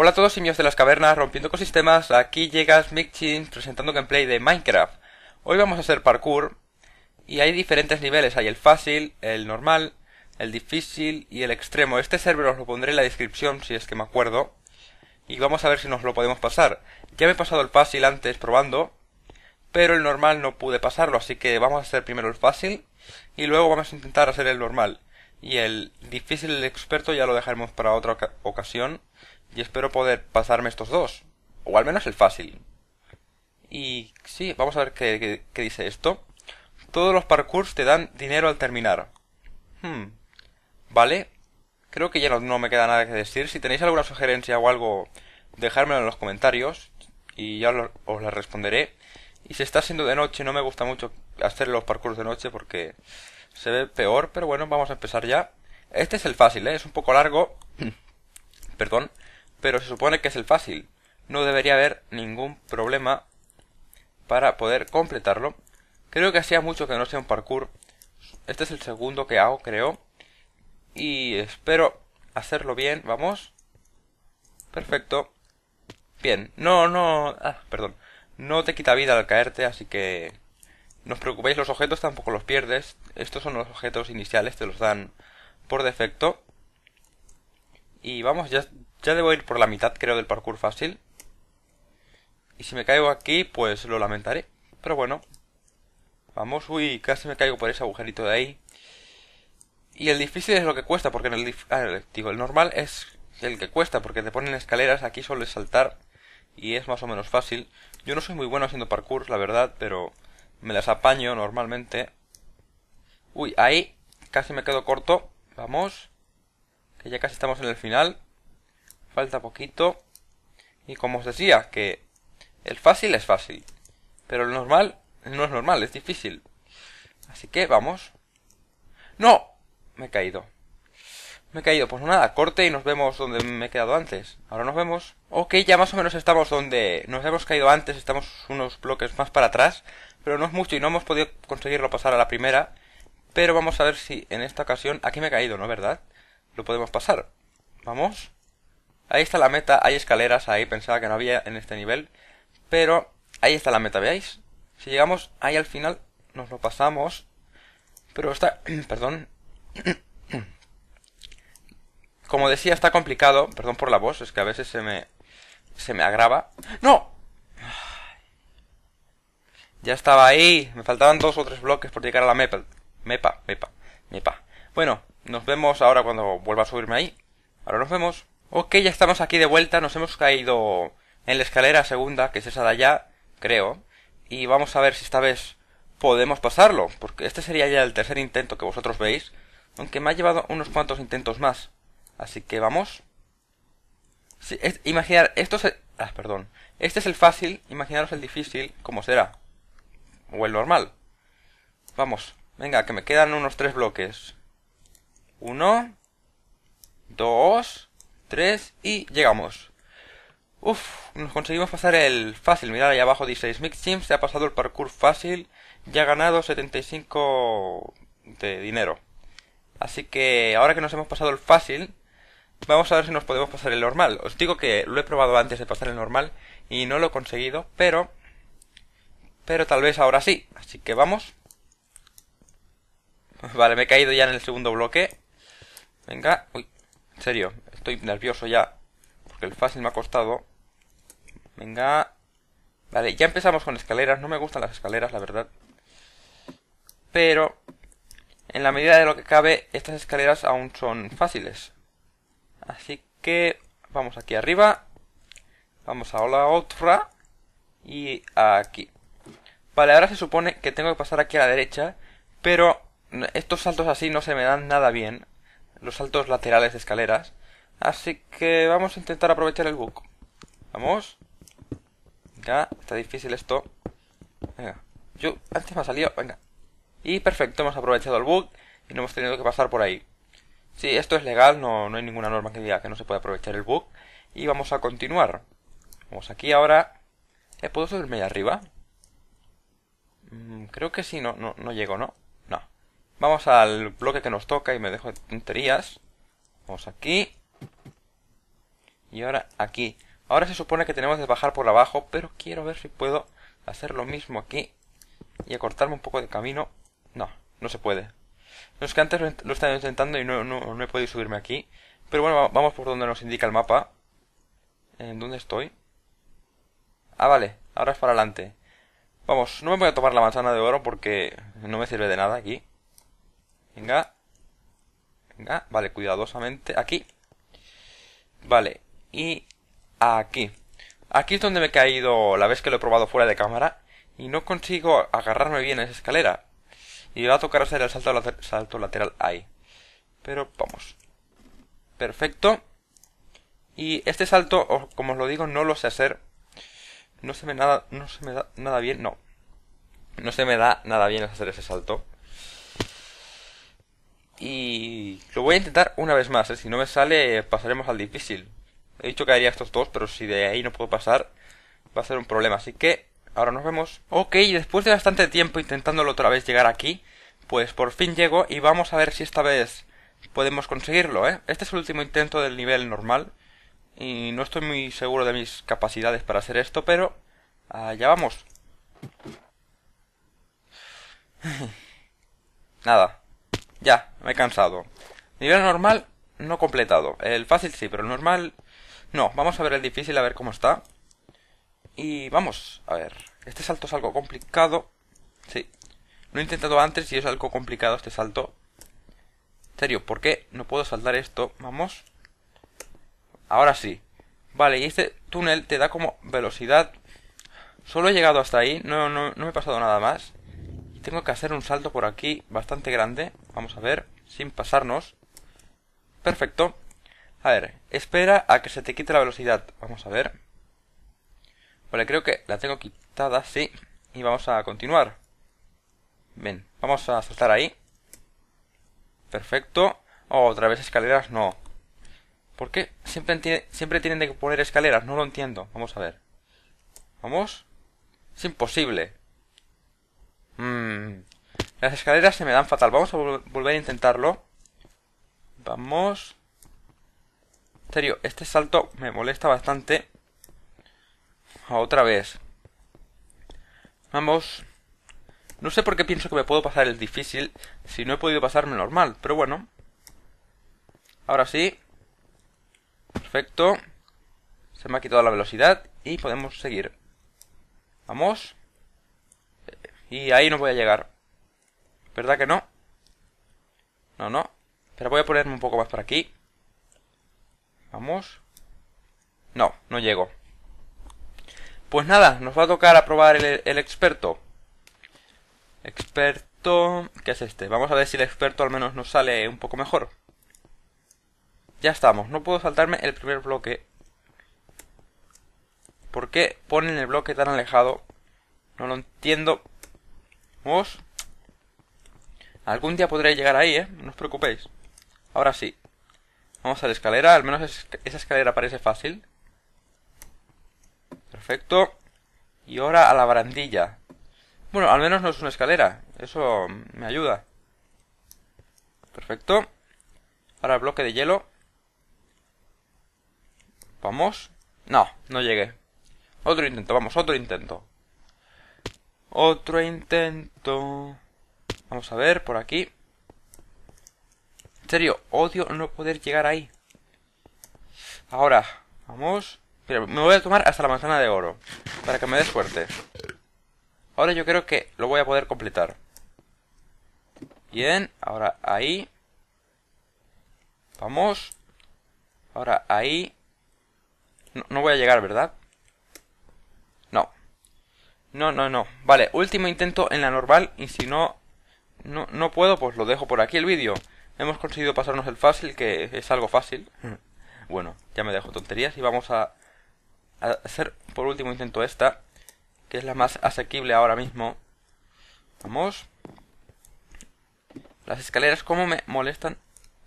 Hola a todos, simios de las cavernas, rompiendo ecosistemas. Aquí llega SMIXXIMS1 presentando gameplay de Minecraft. Hoy vamos a hacer parkour y hay diferentes niveles, hay el fácil, el normal, el difícil y el extremo. Este server os lo pondré en la descripción si es que me acuerdo y vamos a ver si nos lo podemos pasar. Ya me he pasado el fácil antes probando, pero el normal no pude pasarlo, así que vamos a hacer primero el fácil y luego vamos a intentar hacer el normal. Y el difícil y el experto ya lo dejaremos para otra ocasión. Y espero poder pasarme estos dos. O al menos el fácil. Y sí, vamos a ver qué dice esto. Todos los parkours te dan dinero al terminar. Vale. Creo que ya no me queda nada que decir. Si tenéis alguna sugerencia o algo, dejármelo en los comentarios. Y ya os la responderé. Y si está siendo de noche, no me gusta mucho hacer los parkours de noche porque se ve peor. Pero bueno, vamos a empezar ya. Este es el fácil, ¿eh? Es un poco largo. Perdón. Pero se supone que es el fácil. No debería haber ningún problema para poder completarlo. Creo que hacía mucho que no sea un parkour. Este es el segundo que hago, creo. Y espero hacerlo bien. Vamos. Perfecto. Bien. Perdón. No te quita vida al caerte, así que no os preocupéis. Los objetos tampoco los pierdes. Estos son los objetos iniciales. Te los dan por defecto. Y vamos, ya debo ir por la mitad, creo, del parkour fácil. Y si me caigo aquí, pues lo lamentaré. Pero bueno. Vamos, uy, casi me caigo por ese agujerito de ahí. Y el difícil es lo que cuesta, porque en el normal es el que cuesta, porque te ponen escaleras, aquí solo es saltar. Y es más o menos fácil. Yo no soy muy bueno haciendo parkour, la verdad, pero me las apaño normalmente. Uy, ahí, casi me quedo corto. Vamos. Que ya casi estamos en el final. Falta poquito. Y como os decía, que el fácil es fácil. Pero el normal no es normal, es difícil. Así que vamos. ¡No! Me he caído. Pues nada, corte y nos vemos donde me he quedado antes. Ahora nos vemos. Ok, ya más o menos estamos donde nos hemos caído antes. Estamos unos bloques más para atrás. Pero no es mucho y no hemos podido conseguirlo pasar a la primera. Pero vamos a ver si en esta ocasión... Aquí me he caído, ¿no? ¿Verdad? Lo podemos pasar. Vamos. Ahí está la meta. Hay escaleras ahí. Pensaba que no había en este nivel. Pero ahí está la meta, ¿veáis? Si llegamos ahí al final, nos lo pasamos. Pero está... Perdón. Como decía, está complicado. Perdón por la voz. Es que a veces se me agrava. ¡No! Ya estaba ahí. Me faltaban 2 o 3 bloques por llegar a la meta. Mepa. Bueno, nos vemos ahora cuando vuelva a subirme ahí. Ahora nos vemos. Ok, ya estamos aquí de vuelta. Nos hemos caído en la escalera segunda, que es esa de allá, creo. Y vamos a ver si esta vez podemos pasarlo, porque este sería ya el tercer intento que vosotros veis. Aunque me ha llevado unos cuantos intentos más. Así que vamos. Sí, imaginar, esto es... perdón. Este es el fácil, imaginaros el difícil, ¿cómo será? O el normal. Vamos, venga, que me quedan unos 3 bloques. 1, 2, 3 y llegamos. Uf, nos conseguimos pasar el fácil. Mirad ahí abajo, dice SMIXXIMS1 se ha pasado el parkour fácil y ha ganado 75 de dinero. Así que ahora que nos hemos pasado el fácil, vamos a ver si nos podemos pasar el normal. Os digo que lo he probado antes de pasar el normal y no lo he conseguido, pero tal vez ahora sí. Así que vamos. Vale, me he caído ya en el segundo bloque. Venga, uy, en serio, estoy nervioso ya, porque el fácil me ha costado. Venga. Vale, ya empezamos con escaleras. No me gustan las escaleras, la verdad. Pero en la medida de lo que cabe, estas escaleras aún son fáciles. Así que vamos aquí arriba. Vamos a la otra. Y aquí. Vale, ahora se supone que tengo que pasar aquí a la derecha. Pero estos saltos así no se me dan nada bien. Los saltos laterales de escaleras. Así que vamos a intentar aprovechar el bug. Vamos. Venga, está difícil esto. Venga. Yo antes me ha salido. Venga. Y perfecto, hemos aprovechado el bug y no hemos tenido que pasar por ahí. Sí, esto es legal, no hay ninguna norma que diga que no se puede aprovechar el bug. Y vamos a continuar. Vamos aquí ahora. ¿Puedo subirme ahí arriba? Creo que sí, no llego, ¿no? No. Vamos al bloque que nos toca y me dejo de tonterías. Vamos aquí. y ahora aquí. Ahora se supone que tenemos que bajar por abajo, pero quiero ver si puedo hacer lo mismo aquí y acortarme un poco de camino. No, no se puede. No, es que antes lo estaba intentando y no he podido subirme aquí. Pero bueno, vamos por donde nos indica el mapa. ¿Dónde estoy? Ah, vale, ahora es para adelante. Vamos, no me voy a tomar la manzana de oro porque no me sirve de nada aquí. Venga. Venga, vale, cuidadosamente. Aquí. Vale, y aquí. Aquí es donde me he caído la vez que lo he probado fuera de cámara. Y no consigo agarrarme bien a esa escalera. Y va a tocar hacer el salto lateral ahí. Pero vamos. Perfecto. Y este salto, como os lo digo, no lo sé hacer. No se me da nada bien hacer ese salto. Y lo voy a intentar una vez más, ¿eh? Si no me sale, pasaremos al difícil. He dicho que haría estos dos, pero si de ahí no puedo pasar, va a ser un problema. Así que ahora nos vemos. Ok, después de bastante tiempo intentándolo otra vez llegar aquí, pues por fin llego y vamos a ver si esta vez podemos conseguirlo, ¿eh? Este es el último intento del nivel normal. Y no estoy muy seguro de mis capacidades para hacer esto, pero allá vamos. Nada. Ya, me he cansado. Nivel normal no completado. El fácil sí, pero el normal no. Vamos a ver el difícil, a ver cómo está. Y vamos, a ver. Este salto es algo complicado. Sí. Lo he intentado antes y es algo complicado este salto. En serio, ¿por qué no puedo saltar esto? Vamos. Ahora sí. Vale, y este túnel te da como velocidad. Solo he llegado hasta ahí. No me he pasado nada más. Y tengo que hacer un salto por aquí bastante grande. Vamos a ver. Sin pasarnos. Perfecto. A ver. Espera a que se te quite la velocidad. Vamos a ver. Vale, creo que la tengo quitada. Sí. Y vamos a continuar. Bien. Vamos a saltar ahí. Perfecto. Oh, otra vez escaleras. No. ¿Por qué siempre tienen que poner escaleras? No lo entiendo. Vamos a ver. Vamos. Es imposible. Las escaleras se me dan fatal. Vamos a volver a intentarlo. Vamos. En serio, este salto me molesta bastante. Otra vez. Vamos. No sé por qué pienso que me puedo pasar el difícil si no he podido pasarme el normal. Pero bueno. Ahora sí. Perfecto. Se me ha quitado la velocidad y podemos seguir. Vamos. Y ahí no voy a llegar. ¿Verdad que no? No. Pero voy a ponerme un poco más para aquí. Vamos. No llego. Pues nada, nos va a tocar a probar el experto. Experto. ¿Qué es este? Vamos a ver si el experto al menos nos sale un poco mejor. Ya estamos, no puedo saltarme el primer bloque. ¿Por qué ponen el bloque tan alejado? No lo entiendo. Vamos. Algún día podré llegar ahí, ¿eh? No os preocupéis. Ahora sí. Vamos a la escalera, al menos esa escalera parece fácil. Perfecto. Y ahora a la barandilla. Bueno, al menos no es una escalera. Eso me ayuda. Perfecto. Ahora el bloque de hielo. Vamos. No llegué. Otro intento, vamos, otro intento. Otro intento. Vamos a ver, por aquí. En serio, odio no poder llegar ahí. Ahora, vamos. Mira, me voy a tomar hasta la manzana de oro. Para que me dé suerte. Ahora yo creo que lo voy a poder completar. Bien, ahora ahí. Vamos. Ahora ahí. No voy a llegar, ¿verdad? No. Vale, último intento en la normal. Y si no puedo, pues lo dejo por aquí el vídeo. Hemos conseguido pasarnos el fácil, que es algo fácil. Bueno, ya me dejo tonterías. Y vamos a hacer por último intento esta, que es la más asequible ahora mismo. Vamos. Las escaleras, ¿cómo me molestan?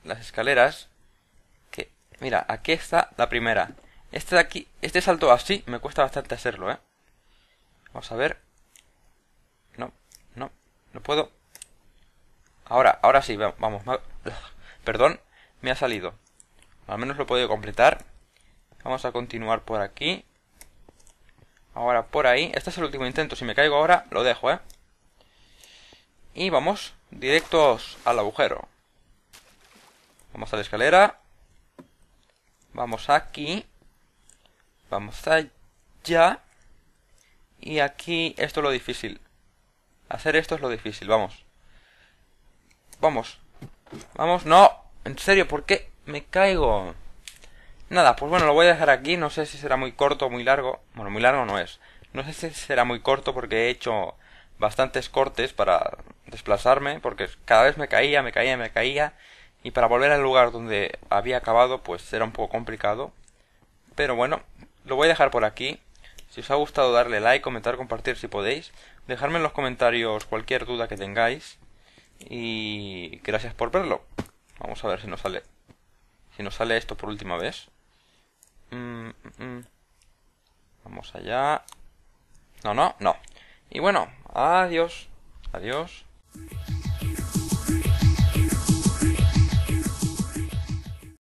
Las escaleras. Que, mira, aquí está la primera. Este de aquí, este salto así, me cuesta bastante hacerlo, ¿eh? Vamos a ver. No puedo. Ahora sí, vamos. Perdón, me ha salido. Al menos lo he podido completar. Vamos a continuar por aquí. Ahora por ahí. Este es el último intento. Si me caigo ahora, lo dejo, ¿eh? Y vamos directos al agujero. Vamos a la escalera. Vamos aquí. Vamos allá. Y aquí esto es lo difícil. Hacer esto es lo difícil. Vamos. Vamos. Vamos. No. En serio, ¿por qué me caigo? Nada, pues bueno, lo voy a dejar aquí. No sé si será muy corto o muy largo. Bueno, muy largo no es. No sé si será muy corto porque he hecho bastantes cortes para desplazarme. Porque cada vez me caía. Y para volver al lugar donde había acabado, pues era un poco complicado. Pero bueno, lo voy a dejar por aquí. Si os ha gustado, darle like, comentar, compartir si podéis. Dejadme en los comentarios cualquier duda que tengáis. Y gracias por verlo. Vamos a ver si nos sale. Si nos sale esto por última vez. Vamos allá. No. Y bueno, adiós. Adiós.